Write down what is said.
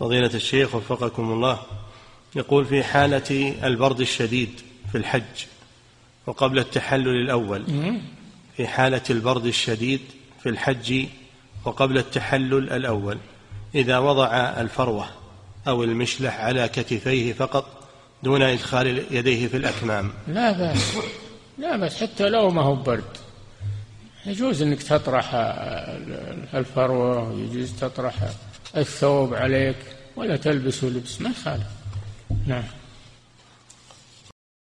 فضيلة الشيخ وفقكم الله، يقول في حالة البرد الشديد في الحج وقبل التحلل الأول، في حالة البرد الشديد في الحج وقبل التحلل الأول، إذا وضع الفروة أو المشلح على كتفيه فقط دون إدخال يديه في الأكمام لا بأس، لا بأس حتى لو ما هو برد، يجوز أنك تطرح الفروة، يجوز تطرح الثوب عليك، ولا تلبسه لبس، ما يخالف. نعم.